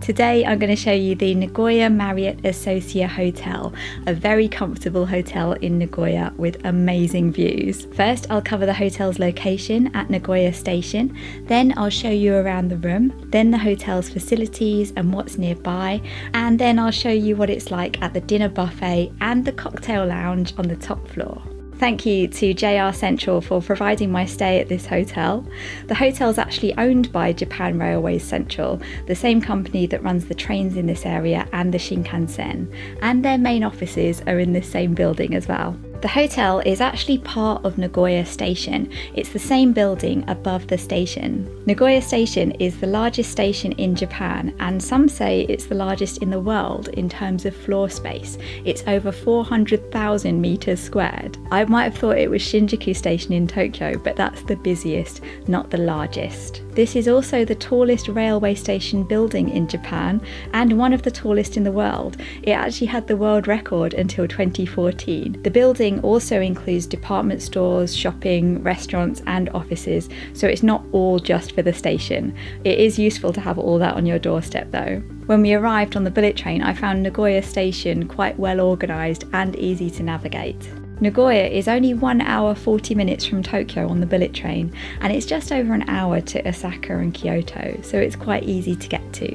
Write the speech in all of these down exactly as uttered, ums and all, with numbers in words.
Today I'm going to show you the Nagoya Marriott Associa Hotel, a very comfortable hotel in Nagoya with amazing views. First I'll cover the hotel's location at Nagoya Station, then I'll show you around the room, then the hotel's facilities and what's nearby, and then I'll show you what it's like at the dinner buffet and the cocktail lounge on the top floor. Thank you to J R Central for providing my stay at this hotel. The hotel is actually owned by Japan Railways Central, the same company that runs the trains in this area and the Shinkansen, and their main offices are in this same building as well. The hotel is actually part of Nagoya Station. It's the same building above the station. Nagoya Station is the largest station in Japan, and some say it's the largest in the world in terms of floor space. It's over four hundred thousand meters squared. I might have thought it was Shinjuku Station in Tokyo, but that's the busiest, not the largest. This is also the tallest railway station building in Japan, and one of the tallest in the world. It actually had the world record until twenty fourteen. The building also includes department stores, shopping, restaurants and offices, so it's not all just for the station. It is useful to have all that on your doorstep though. When we arrived on the bullet train, I found Nagoya Station quite well organised and easy to navigate. Nagoya is only one hour forty minutes from Tokyo on the bullet train, and it's just over an hour to Osaka and Kyoto, so it's quite easy to get to.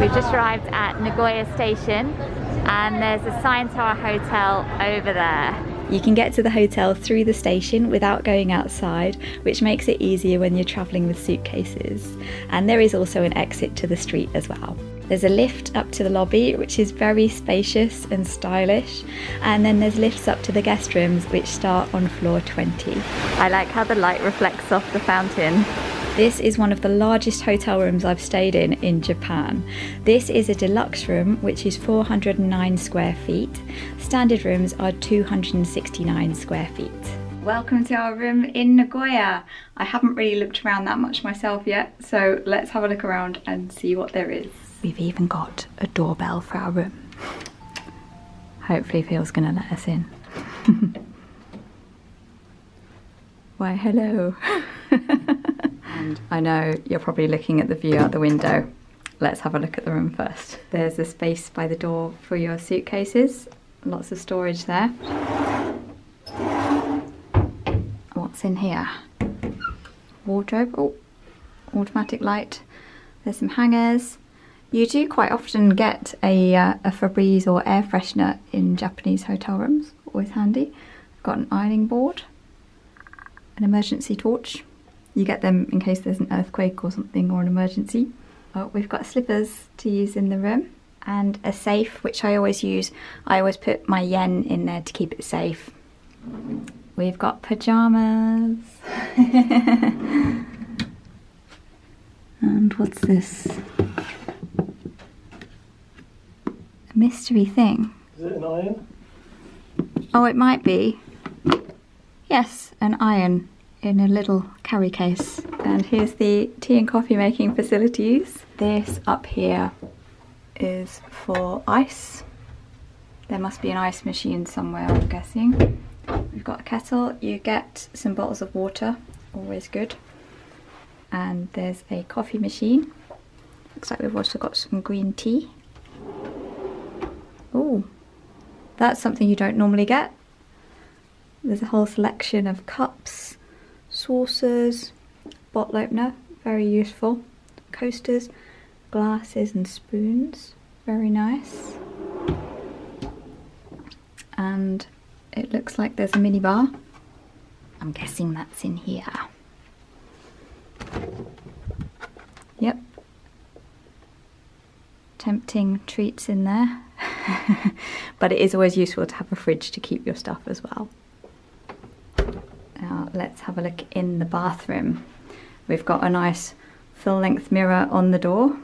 We've just arrived at Nagoya Station, and there's a sign to our hotel over there. You can get to the hotel through the station without going outside, which makes it easier when you're travelling with suitcases. And there is also an exit to the street as well. There's a lift up to the lobby, which is very spacious and stylish. And then there's lifts up to the guest rooms, which start on floor twenty. I like how the light reflects off the fountain. This is one of the largest hotel rooms I've stayed in in Japan. This is a deluxe room, which is four hundred nine square feet. Standard rooms are two hundred sixty-nine square feet. Welcome to our room in Nagoya. I haven't really looked around that much myself yet, so let's have a look around and see what there is. We've even got a doorbell for our room. Hopefully Phil's gonna let us in. Why, hello. And I know you're probably looking at the view out the window. Let's have a look at the room first. There's a space by the door for your suitcases. Lots of storage there. What's in here? Wardrobe. Oh, automatic light. There's some hangers. You do quite often get a, uh, a Febreze or air freshener in Japanese hotel rooms. Always handy. Got an ironing board. An emergency torch. You get them in case there's an earthquake or something, or an emergency. Oh, we've got slippers to use in the room, and a safe, which I always use. I always put my yen in there to keep it safe. We've got pyjamas. And what's this? A mystery thing. Is it an iron? Oh, it might be. Yes, an iron. In a little carry case. And here's the tea and coffee making facilities. This up here is for ice. There must be an ice machine somewhere, I'm guessing. We've got a kettle. You get some bottles of water, always good. And there's a coffee machine. Looks like we've also got some green tea. Oh, that's something you don't normally get. There's a whole selection of cups, saucers, bottle opener, very useful, coasters, glasses and spoons, very nice. And it looks like there's a mini bar. I'm guessing that's in here. Yep. Tempting treats in there. But it is always useful to have a fridge to keep your stuff as well. Now let's have a look in the bathroom. We've got a nice full-length mirror on the door.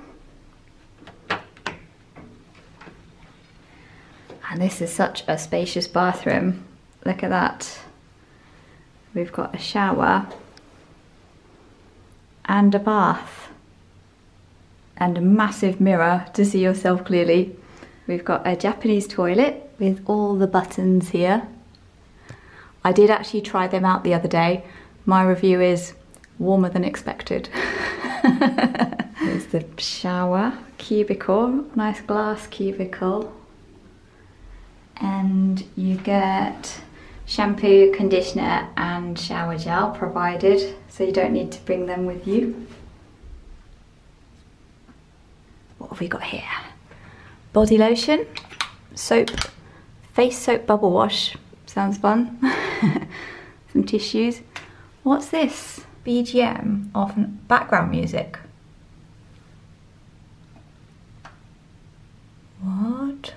And this is such a spacious bathroom. Look at that. We've got a shower and a bath and a massive mirror to see yourself clearly. We've got a Japanese toilet with all the buttons here. I did actually try them out the other day. My review is warmer than expected. There's the shower, cubicle, nice glass cubicle. And you get shampoo, conditioner and shower gel provided, so you don't need to bring them with you. What have we got here? Body lotion, soap, face soap bubble wash, sounds fun. Some tissues. What's this? B G M off background music. What?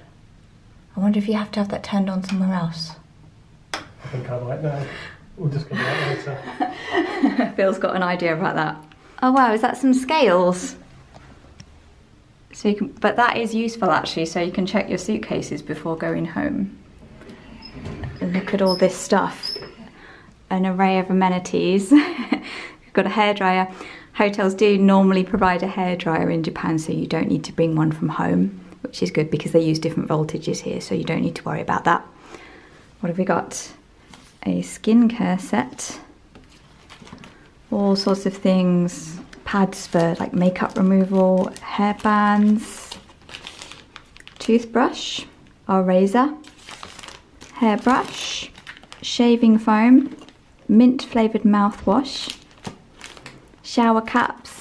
I wonder if you have to have that turned on somewhere else. I think I might know. We'll discover that later. Phil's got an idea about that. Oh wow, is that some scales? So you can, but that is useful actually, so you can check your suitcases before going home. Look at all this stuff. An array of amenities. You've got a hairdryer. Hotels do normally provide a hairdryer in Japan, so you don't need to bring one from home, which is good because they use different voltages here, so you don't need to worry about that. What have we got? A skincare set. All sorts of things. Pads for like makeup removal, hairbands, toothbrush, our razor, hairbrush, shaving foam, mint flavoured mouthwash, shower caps,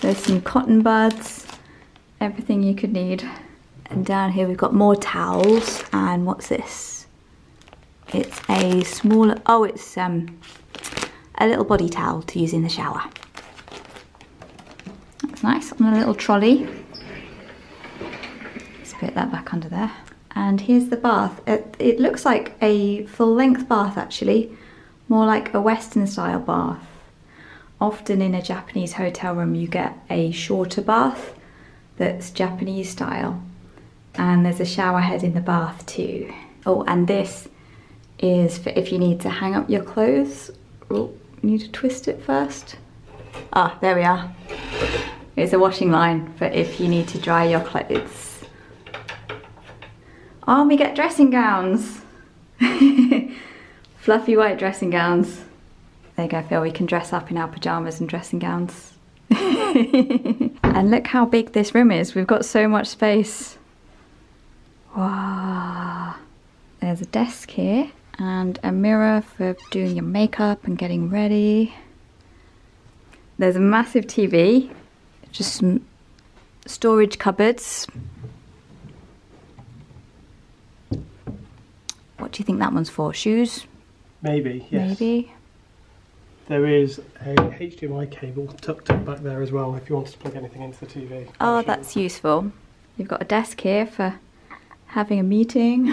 there's some cotton buds, everything you could need. And down here we've got more towels, and what's this? It's a smaller, oh it's um, a little body towel to use in the shower. That's nice, on a little trolley. Let's put that back under there. And here's the bath. It, it looks like a full-length bath actually, more like a Western-style bath. Often in a Japanese hotel room you get a shorter bath that's Japanese style. And there's a shower head in the bath too. Oh, and this is for if you need to hang up your clothes. Oh, you need to twist it first. Ah, there we are. It's a washing line for if you need to dry your clothes. Oh, we get dressing gowns! Fluffy white dressing gowns. There you go, Phil, we can dress up in our pyjamas and dressing gowns. And look how big this room is, we've got so much space. Wow. There's a desk here, and a mirror for doing your makeup and getting ready. There's a massive T V, just some storage cupboards. What do you think that one's for? Shoes? Maybe, yes. Maybe. There is a H D M I cable tucked up back there as well if you wanted to plug anything into the T V. Oh, that's useful. You've got a desk here for having a meeting.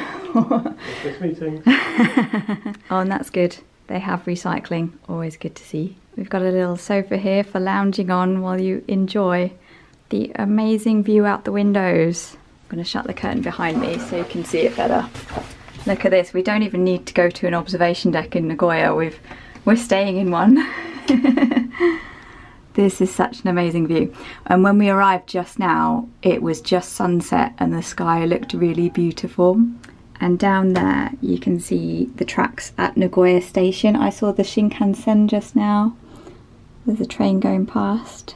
This meeting. Oh, and that's good. They have recycling. Always good to see. We've got a little sofa here for lounging on while you enjoy the amazing view out the windows. I'm going to shut the curtain behind me so you can see it better. Look at this, we don't even need to go to an observation deck in Nagoya, We've, we're staying in one. This is such an amazing view. And when we arrived just now, it was just sunset and the sky looked really beautiful. And down there you can see the tracks at Nagoya Station. I saw the Shinkansen just now. There's a train going past.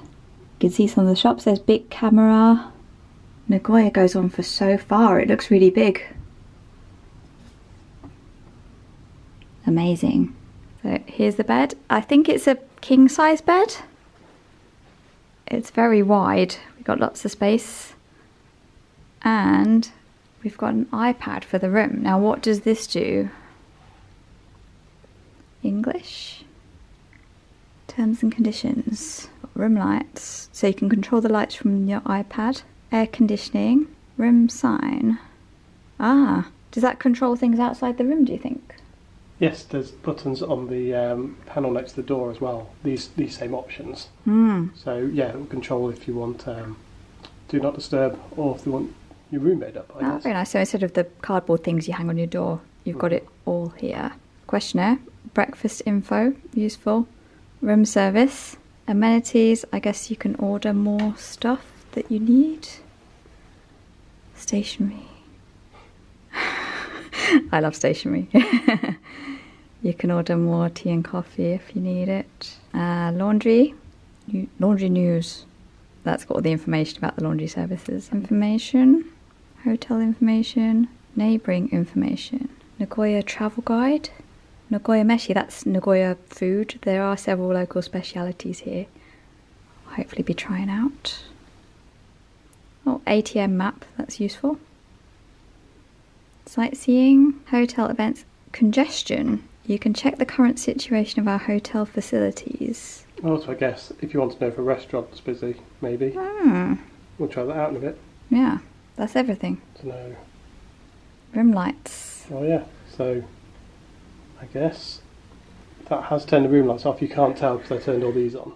You can see some of the shops, there's big camera. Nagoya goes on for so far, it looks really big. Amazing. So here's the bed. I think it's a king size bed. It's very wide. We've got lots of space. And we've got an iPad for the room. Now what does this do? English. Terms and conditions. Room lights. So you can control the lights from your iPad. Air conditioning. Room sign. Ah. Does that control things outside the room, do you think? Yes, there's buttons on the um, panel next to the door as well. These these same options. Mm. So yeah, it will control if you want um, do not disturb, or if you want your room made up. I oh, guess. Very nice. So instead of the cardboard things you hang on your door, you've mm. got it all here. Questionnaire, breakfast info, useful. Room service, amenities. I guess you can order more stuff that you need. Stationery. I love stationery. You can order more tea and coffee if you need it. Uh, laundry, Laundry news. That's got all the information about the laundry services. Information, hotel information, neighbouring information. Nagoya travel guide. Nagoya meshi, that's Nagoya food. There are several local specialities here. I'll hopefully be trying out. Oh, A T M map, that's useful. Sightseeing, hotel events, congestion. You can check the current situation of our hotel facilities. Also, I guess if you want to know if a restaurant's busy, maybe. Ah. We'll try that out in a bit. Yeah, that's everything. To know. Room lights. Oh yeah, so I guess that has turned the room lights off. You can't tell because I turned all these on.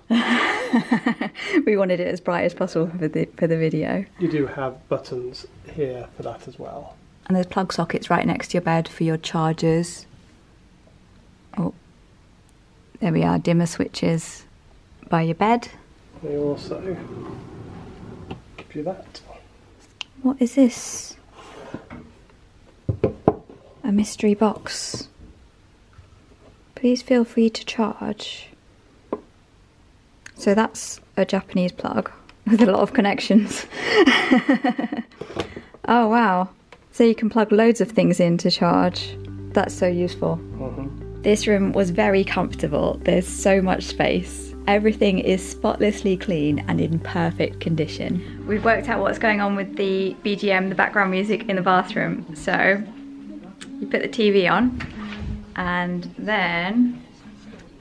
We wanted it as bright as possible for the, for the video. You do have buttons here for that as well. And there's plug sockets right next to your bed for your chargers. Oh, there we are, dimmer switches by your bed. They also give you that. What is this? A mystery box. Please feel free to charge. So that's a Japanese plug with a lot of connections. Oh wow. So you can plug loads of things in to charge. That's so useful. Mm-hmm. This room was very comfortable. There's so much space. Everything is spotlessly clean and in perfect condition. We've worked out what's going on with the B G M, the background music in the bathroom. So you put the T V on and then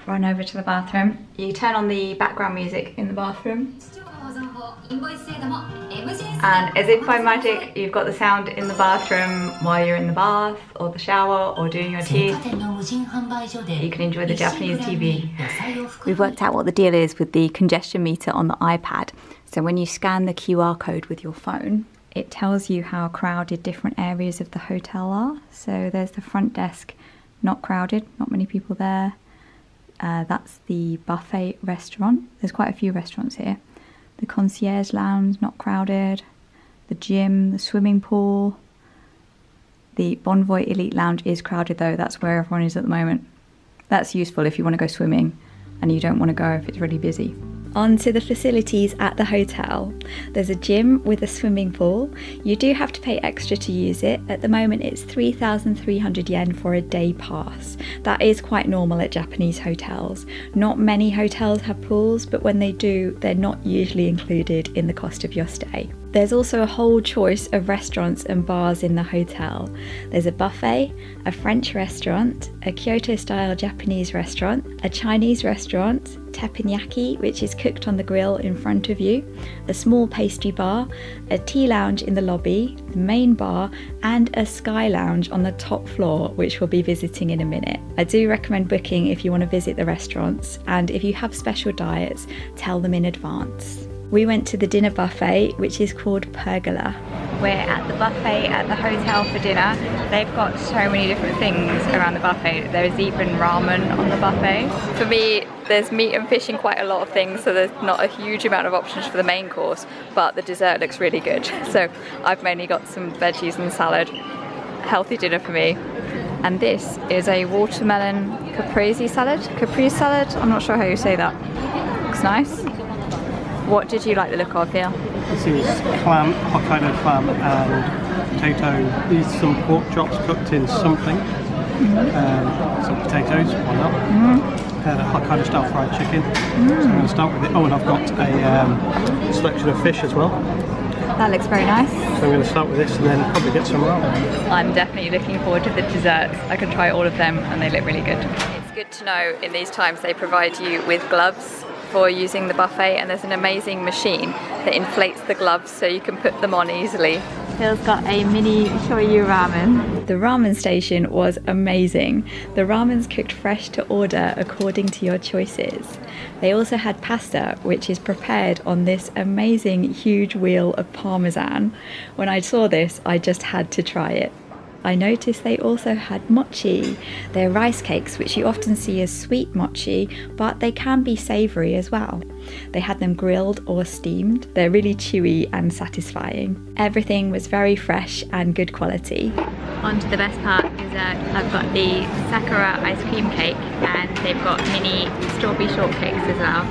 run over to the bathroom. You turn on the background music in the bathroom. And as if by magic, you've got the sound in the bathroom while you're in the bath, or the shower, or doing your teeth. You can enjoy the Japanese T V. We've worked out what the deal is with the congestion meter on the iPad. So when you scan the Q R code with your phone, it tells you how crowded different areas of the hotel are. So there's the front desk, not crowded, not many people there. Uh, that's the buffet restaurant. There's quite a few restaurants here. The concierge lounge, not crowded. The gym, the swimming pool. The Bonvoy Elite Lounge is crowded though. That's where everyone is at the moment. That's useful if you want to go swimming and you don't want to go if it's really busy. On to the facilities at the hotel. There's a gym with a swimming pool. You do have to pay extra to use it. At the moment it's three thousand three hundred yen for a day pass. That is quite normal at Japanese hotels. Not many hotels have pools, but when they do, they're not usually included in the cost of your stay. There's also a whole choice of restaurants and bars in the hotel. There's a buffet, a French restaurant, a Kyoto-style Japanese restaurant, a Chinese restaurant, teppanyaki, which is cooked on the grill in front of you, a small pastry bar, a tea lounge in the lobby, the main bar, and a sky lounge on the top floor, which we'll be visiting in a minute. I do recommend booking if you want to visit the restaurants, and if you have special diets, tell them in advance. We went to the dinner buffet, which is called Pergola. We're at the buffet at the hotel for dinner. They've got so many different things around the buffet. There is even ramen on the buffet. For me, there's meat and fish and quite a lot of things, so there's not a huge amount of options for the main course, but the dessert looks really good. So I've mainly got some veggies and salad. Healthy dinner for me. And this is a watermelon caprese salad. Caprese salad? I'm not sure how you say that. Looks nice. What did you like the look of here? This is clam, Hokkaido clam and potato. These are some pork chops cooked in something. Mm-hmm. um, some potatoes, why not? Mm-hmm. And a Hokkaido style fried chicken. Mm-hmm. So I'm going to start with it. Oh, and I've got a um, selection of fish as well. That looks very nice. So I'm going to start with this and then probably get some ramen. I'm definitely looking forward to the desserts. I can try all of them and they look really good. It's good to know in these times they provide you with gloves for using the buffet, and there's an amazing machine that inflates the gloves so you can put them on easily. Phil's got a mini shoyu ramen. The ramen station was amazing. The ramen's cooked fresh to order according to your choices. They also had pasta, which is prepared on this amazing huge wheel of parmesan. When I saw this, I just had to try it. I noticed they also had mochi. They're rice cakes, which you often see as sweet mochi, but they can be savoury as well. They had them grilled or steamed. They're really chewy and satisfying. Everything was very fresh and good quality. On to the best part is that I've got the Sakura ice cream cake, and they've got mini strawberry shortcakes as well.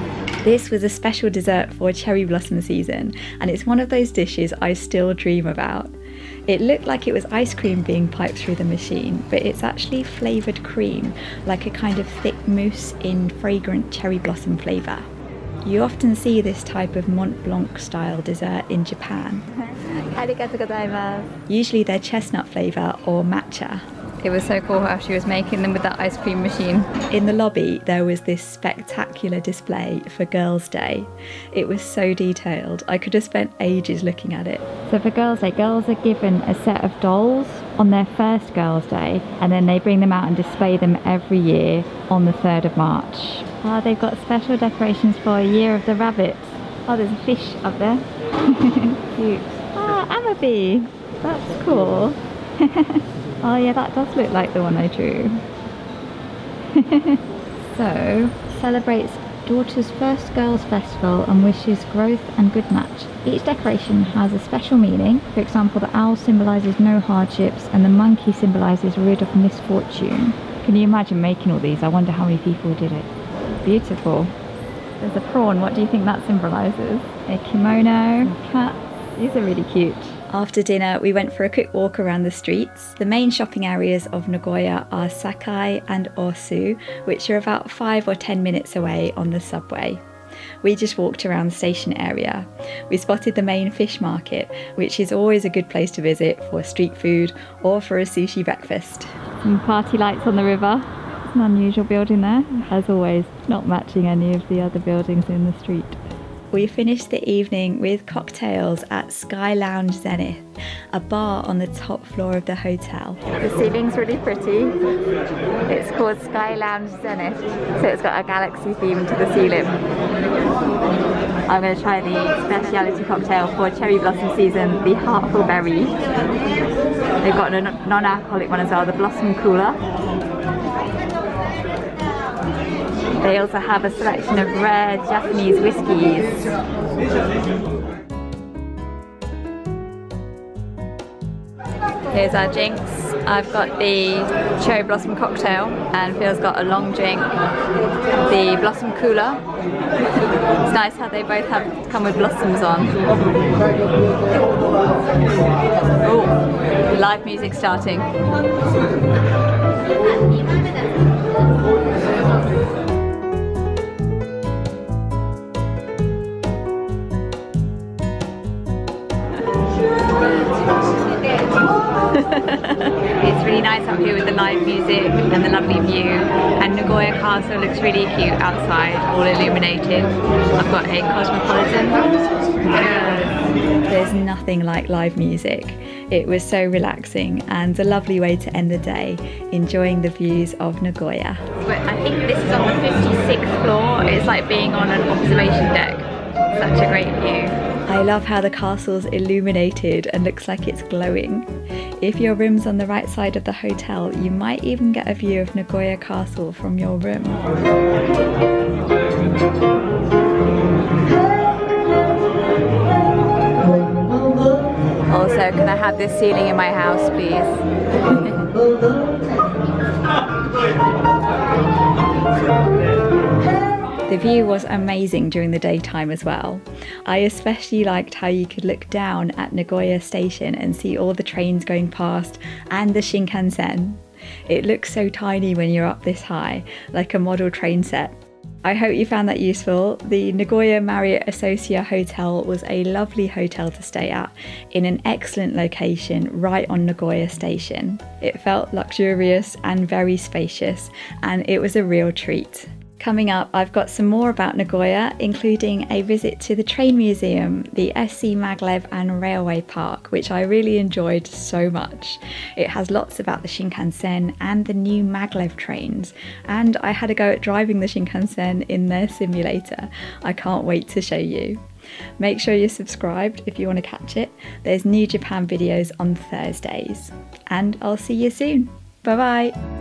This was a special dessert for cherry blossom season, and it's one of those dishes I still dream about. It looked like it was ice cream being piped through the machine, but it's actually flavoured cream, like a kind of thick mousse in fragrant cherry blossom flavour. You often see this type of Mont Blanc style dessert in Japan. Usually they're chestnut flavour or matcha. It was so cool how she was making them with that ice cream machine. In the lobby, there was this spectacular display for Girls Day. It was so detailed, I could have spent ages looking at it. So for Girls Day, girls are given a set of dolls on their first Girls Day, and then they bring them out and display them every year on the third of March. Oh, they've got special decorations for a year of the rabbits. Oh, there's a fish up there. Cute. Ah, Amabee. That's cool. Oh yeah, that does look like the one I drew. So, celebrates daughter's first girls festival and wishes growth and good match. Each decoration has a special meaning. For example, the owl symbolises no hardships and the monkey symbolises rid of misfortune. Can you imagine making all these? I wonder how many people did it. Beautiful. There's a prawn. What do you think that symbolises? A kimono, cats. These are really cute. After dinner, we went for a quick walk around the streets. The main shopping areas of Nagoya are Sakai and Osu, which are about five or ten minutes away on the subway. We just walked around the station area. We spotted the main fish market, which is always a good place to visit for street food or for a sushi breakfast. Some party lights on the river. It's an unusual building there, as always, not matching any of the other buildings in the street. We finished the evening with cocktails at Sky Lounge Zenith, a bar on the top floor of the hotel. The ceiling's really pretty. It's called Sky Lounge Zenith, so it's got a galaxy theme to the ceiling. I'm going to try the speciality cocktail for cherry blossom season, the Heartful Berry. They've got a non-alcoholic one as well, the Blossom Cooler. They also have a selection of rare Japanese whiskies. Here's our drinks. I've got the cherry blossom cocktail and Phil's got a long drink, the blossom cooler. It's nice how they both have come with blossoms on. Oh, live music starting. It's really nice up here with the live music and the lovely view, and Nagoya Castle looks really cute outside, all illuminated. I've got a cosmopolitan. Yes. There's nothing like live music. It was so relaxing and a lovely way to end the day, enjoying the views of Nagoya. But I think this is on the fifty-sixth floor. It's like being on an observation deck. Such a great view. I love how the castle's illuminated and looks like it's glowing. If your room's on the right side of the hotel, you might even get a view of Nagoya Castle from your room. Also, can I have this ceiling in my house, please? The view was amazing during the daytime as well. I especially liked how you could look down at Nagoya Station and see all the trains going past and the Shinkansen. It looks so tiny when you're up this high, like a model train set. I hope you found that useful. The Nagoya Marriott Associa Hotel was a lovely hotel to stay at in an excellent location right on Nagoya Station. It felt luxurious and very spacious, and it was a real treat. Coming up, I've got some more about Nagoya, including a visit to the train museum, the S C Maglev and Railway Park, which I really enjoyed so much. It has lots about the Shinkansen and the new Maglev trains, and I had a go at driving the Shinkansen in their simulator. I can't wait to show you. Make sure you're subscribed if you want to catch it. There's new Japan videos on Thursdays, and I'll see you soon. Bye bye!